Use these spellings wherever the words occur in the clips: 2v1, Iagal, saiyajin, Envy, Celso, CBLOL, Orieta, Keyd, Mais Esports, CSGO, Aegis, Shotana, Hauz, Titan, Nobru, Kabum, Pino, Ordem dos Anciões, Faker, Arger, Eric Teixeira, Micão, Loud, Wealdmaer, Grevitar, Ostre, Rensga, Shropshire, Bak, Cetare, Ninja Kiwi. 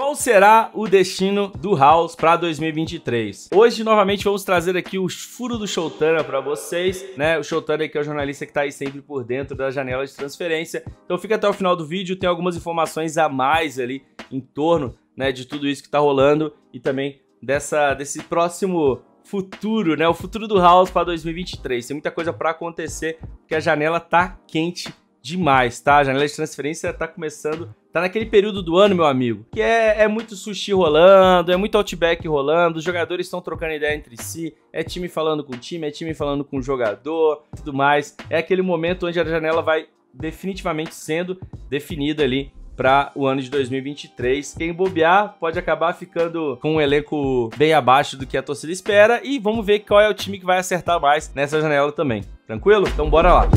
Qual será o destino do Hauz para 2023? Hoje, novamente, vamos trazer aqui o furo do Shotana para vocês, né? O Shotana que é o jornalista que tá aí sempre por dentro da janela de transferência. Então fica até o final do vídeo, tem algumas informações a mais ali em torno, né, de tudo isso que tá rolando e também desse próximo futuro, né? O futuro do Hauz para 2023. Tem muita coisa para acontecer, porque a janela tá quente demais, tá? A janela de transferência tá começando... Tá naquele período do ano, meu amigo, que é muito sushi rolando, é muito outback rolando, os jogadores estão trocando ideia entre si, é time falando com o time, é time falando com o jogador, tudo mais. É aquele momento onde a janela vai definitivamente sendo definida ali para o ano de 2023. Quem bobear pode acabar ficando com um elenco bem abaixo do que a torcida espera e vamos ver qual é o time que vai acertar mais nessa janela também. Tranquilo? Então bora lá.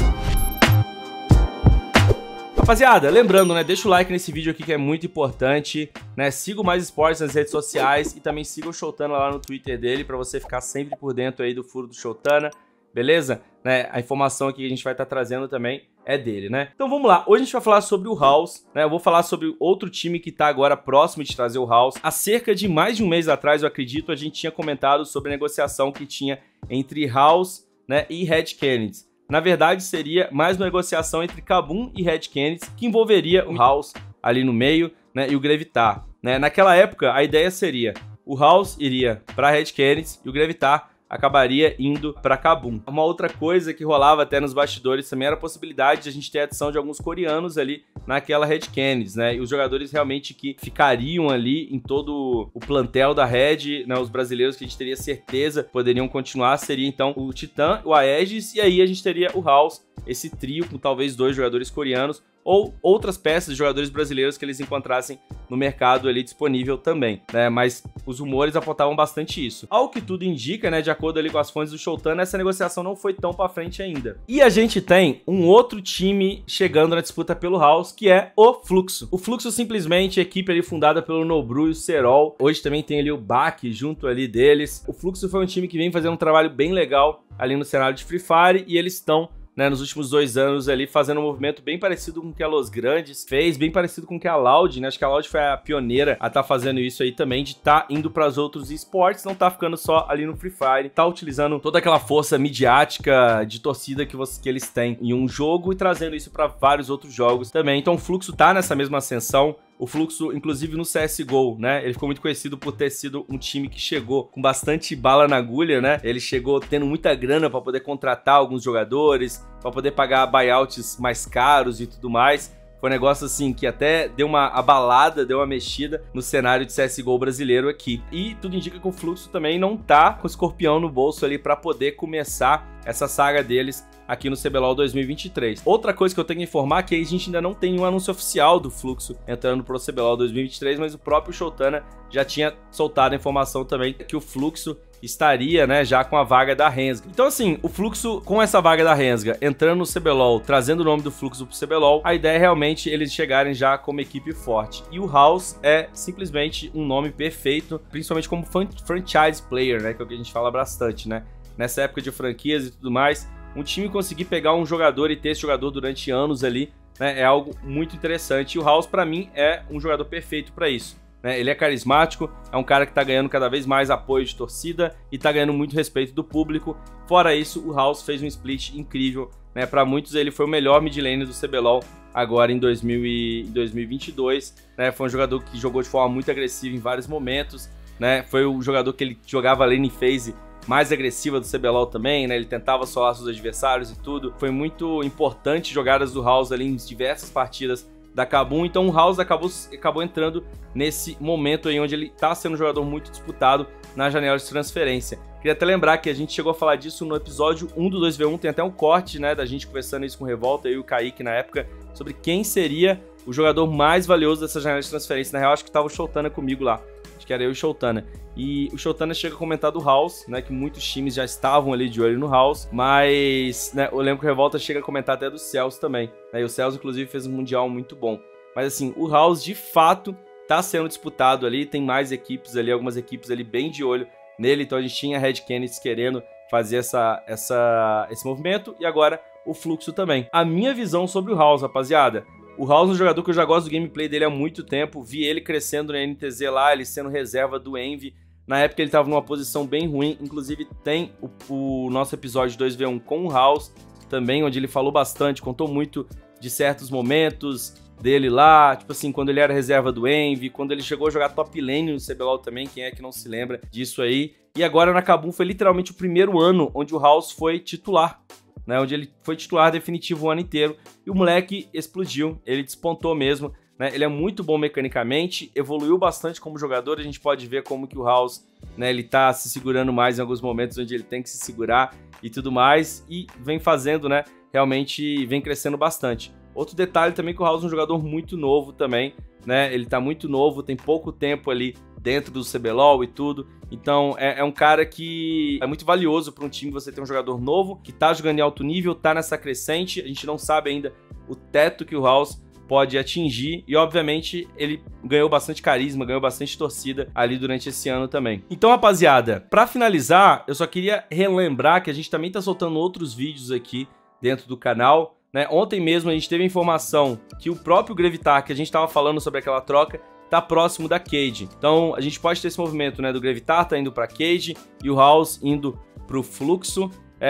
Rapaziada, lembrando, né, deixa o like nesse vídeo aqui que é muito importante, né, siga o Mais Esports nas redes sociais e também siga o Shotana lá no Twitter dele pra você ficar sempre por dentro aí do furo do Shotana, beleza? Né, a informação aqui que a gente vai estar trazendo também é dele, né? Então vamos lá, hoje a gente vai falar sobre o Hauz, né, eu vou falar sobre outro time que tá agora próximo de trazer o Hauz. Há cerca de mais de um mês atrás, eu acredito, a gente tinha comentado sobre a negociação que tinha entre Hauz, né, e Red Canids. Na verdade, seria mais uma negociação entre Kabum e Red Canids, que envolveria o Hauz ali no meio, né, e o Grevitar, né? Naquela época, a ideia seria o Hauz iria para Red Canids e o Grevitar acabaria indo para Kabum. Uma outra coisa que rolava até nos bastidores também era a possibilidade de a gente ter a adição de alguns coreanos ali naquela Red Canids, né? E os jogadores realmente que ficariam ali em todo o plantel da Red, né? Os brasileiros que a gente teria certeza poderiam continuar seria então o Titan, o Aegis e aí a gente teria o Hauz, esse trio com talvez dois jogadores coreanos ou outras peças de jogadores brasileiros que eles encontrassem no mercado ali disponível também, né? Mas os rumores apontavam bastante isso. Ao que tudo indica, né, de acordo ali com as fontes do Shotana, essa negociação não foi tão pra frente ainda. E a gente tem um outro time chegando na disputa pelo Hauz, que é o Fluxo. O Fluxo simplesmente é a equipe ali fundada pelo Nobru e o Cerol. Hoje também tem ali o Bak junto ali deles. O Fluxo foi um time que vem fazendo um trabalho bem legal ali no cenário de Free Fire e eles estão, né, nos últimos 2 anos ali, fazendo um movimento bem parecido com o que a Los Grandes fez, bem parecido com o que a Loud, né? Acho que a Loud foi a pioneira a tá fazendo isso aí também, de estar indo para os outros esportes, não tá ficando só ali no Free Fire, tá utilizando toda aquela força midiática de torcida que eles têm em um jogo e trazendo isso para vários outros jogos também. Então o Fluxo tá nessa mesma ascensão. O Fluxo, inclusive no CSGO, né? Ele ficou muito conhecido por ter sido um time que chegou com bastante bala na agulha, né? Ele chegou tendo muita grana para poder contratar alguns jogadores, para poder pagar buyouts mais caros e tudo mais. Foi um negócio assim que até deu uma abalada, deu uma mexida no cenário de CSGO brasileiro aqui. E tudo indica que o Fluxo também não tá com o escorpião no bolso ali para poder começar essa saga deles aqui no CBLOL 2023. Outra coisa que eu tenho que informar é que a gente ainda não tem um anúncio oficial do Fluxo entrando pro CBLOL 2023, mas o próprio Shotana já tinha soltado a informação também que o Fluxo estaria, né, já com a vaga da Rensga. Então, assim, o Fluxo com essa vaga da Rensga, entrando no CBLOL, trazendo o nome do Fluxo pro CBLOL, a ideia é realmente eles chegarem já como equipe forte. E o Hauz é simplesmente um nome perfeito, principalmente como franchise player, né, que é o que a gente fala bastante, né? Nessa época de franquias e tudo mais, um time conseguir pegar um jogador e ter esse jogador durante anos ali, né, é algo muito interessante. E o Hauz, pra mim, é um jogador perfeito pra isso. Ele é carismático, é um cara que tá ganhando cada vez mais apoio de torcida e tá ganhando muito respeito do público. Fora isso, o Hauz fez um split incrível, né? Para muitos ele foi o melhor mid laner do CBLOL agora em 2022, né? Foi um jogador que jogou de forma muito agressiva em vários momentos, né? Foi o jogador que ele jogava lane phase mais agressiva do CBLOL também, né? Ele tentava solar seus adversários e tudo. Foi muito importante jogadas do Hauz ali em diversas partidas da Kabum, então o Hauz acabou entrando nesse momento aí onde ele tá sendo um jogador muito disputado na janela de transferência. Queria até lembrar que a gente chegou a falar disso no episódio 1 do 2v1, tem até um corte, né, da gente conversando isso com o Revolta e o Kaique na época, sobre quem seria o jogador mais valioso dessa janela de transferência. Na real, acho que tava o Shotana comigo lá, acho que era eu e o Shotana. E o Shotana chega a comentar do Hauz, né, que muitos times já estavam ali de olho no Hauz, mas, né, eu lembro que o Revolta chega a comentar até do Celso também, né, e o Celso, inclusive, fez um Mundial muito bom. Mas, assim, o Hauz, de fato, tá sendo disputado ali, tem mais equipes ali, algumas equipes ali bem de olho nele, então a gente tinha a Red Canids querendo fazer esse movimento, e agora o Fluxo também. A minha visão sobre o Hauz, rapaziada, O Hauz é um jogador que eu já gosto do gameplay dele há muito tempo, vi ele crescendo na NTZ lá, ele sendo reserva do Envy. Na época ele estava numa posição bem ruim, inclusive tem o nosso episódio 2v1 com o Hauz também, onde ele falou bastante, contou muito de certos momentos dele lá, tipo assim, quando ele era reserva do Envy, quando ele chegou a jogar top lane no CBLOL também, quem é que não se lembra disso aí. E agora na Kabum foi literalmente o primeiro ano onde o Hauz foi titular, né, onde ele foi titular definitivo o ano inteiro, e o moleque explodiu, ele despontou mesmo, né, ele é muito bom mecanicamente, evoluiu bastante como jogador, a gente pode ver como que o Hauz, né, ele tá se segurando mais em alguns momentos onde ele tem que se segurar e tudo mais, e vem fazendo, né, realmente vem crescendo bastante. Outro detalhe também que o Hauz é um jogador muito novo também, né, ele tá muito novo, tem pouco tempo ali dentro do CBLOL e tudo, então é um cara que é muito valioso para um time você ter um jogador novo, que tá jogando em alto nível, tá nessa crescente, a gente não sabe ainda o teto que o Hauz pode atingir, e obviamente ele ganhou bastante carisma, ganhou bastante torcida ali durante esse ano também. Então, rapaziada, para finalizar, eu só queria relembrar que a gente também tá soltando outros vídeos aqui dentro do canal, né? Ontem mesmo a gente teve informação que o próprio Grevitar, que a gente tava falando sobre aquela troca, tá próximo da Keyd. Então, a gente pode ter esse movimento, né, do Grevitar tá indo pra Keyd e o Hauz indo pro Fluxo.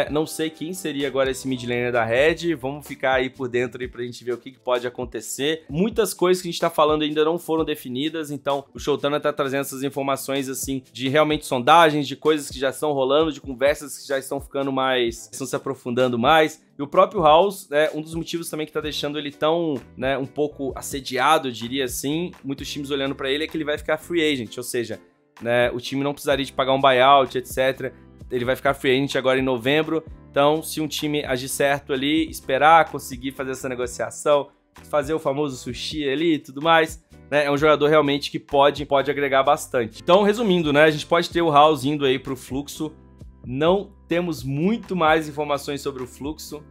Não sei quem seria agora esse mid laner da Red, vamos ficar aí por dentro aí pra gente ver o que pode acontecer. Muitas coisas que a gente tá falando ainda não foram definidas, então o Shotana tá trazendo essas informações assim, de realmente sondagens, de coisas que já estão rolando, de conversas que já estão ficando mais, estão se aprofundando mais. E o próprio Hauz, né, um dos motivos também que tá deixando ele tão, né, um pouco assediado, eu diria assim, muitos times olhando pra ele, é que ele vai ficar free agent, ou seja, né, o time não precisaria de pagar um buyout, etc. Ele vai ficar free agent agora em novembro, então se um time agir certo ali, esperar, conseguir fazer essa negociação, fazer o famoso sushi ali e tudo mais, né, é um jogador realmente que pode agregar bastante. Então, resumindo, né, a gente pode ter o Hauz indo aí pro Fluxo, não temos muito mais informações sobre o Fluxo,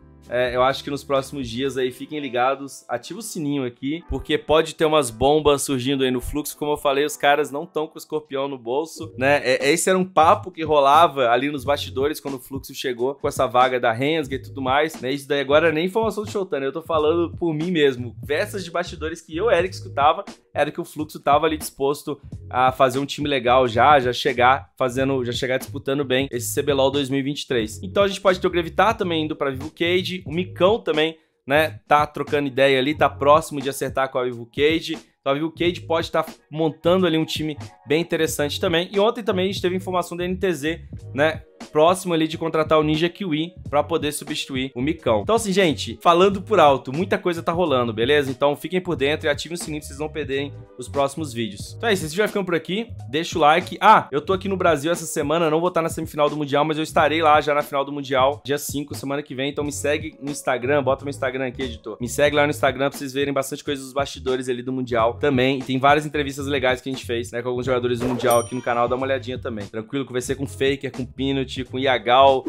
eu acho que nos próximos dias aí fiquem ligados, ativa o sininho aqui, porque pode ter umas bombas surgindo aí no Fluxo, como eu falei, os caras não estão com o escorpião no bolso, né, esse era um papo que rolava ali nos bastidores quando o Fluxo chegou com essa vaga da Rensga e tudo mais, né, isso daí agora nem informação do Shotana, eu tô falando por mim mesmo, conversas de bastidores que eu, Eric, escutava, era que o Fluxo tava ali disposto a fazer um time legal já chegar fazendo, já chegar disputando bem esse CBLOL 2023. Então a gente pode ter o Grevitar também indo pra Vivo Cage, o Micão também, né, tá trocando ideia ali, tá próximo de acertar com a Vivo Cage, então a Vivo Cage pode estar montando ali um time bem interessante também, e ontem também a gente teve informação da NTZ, né, próximo ali de contratar o Ninja Kiwi pra poder substituir o Micão. Então assim, gente, falando por alto, muita coisa tá rolando, beleza? Então fiquem por dentro e ativem o sininho pra vocês não perderem os próximos vídeos. Então é isso, esse vídeo vai ficando por aqui, deixa o like. Ah, eu tô aqui no Brasil essa semana, não vou estar na semifinal do Mundial, mas eu estarei lá já na final do Mundial, dia 5, semana que vem, então me segue no Instagram, bota meu Instagram aqui, editor. Me segue lá no Instagram pra vocês verem bastante coisa dos bastidores ali do Mundial também, e tem várias entrevistas legais que a gente fez, né, com alguns jogadores do Mundial aqui no canal, dá uma olhadinha também. Tranquilo, conversei com o Faker, com o Pino, com o Iagal,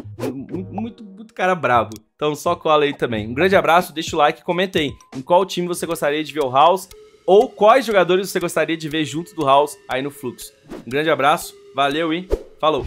muito cara brabo. Então só cola aí também. Um grande abraço, deixa o like, comenta aí em qual time você gostaria de ver o Hauz ou quais jogadores você gostaria de ver junto do Hauz aí no Fluxo. Um grande abraço, valeu e falou!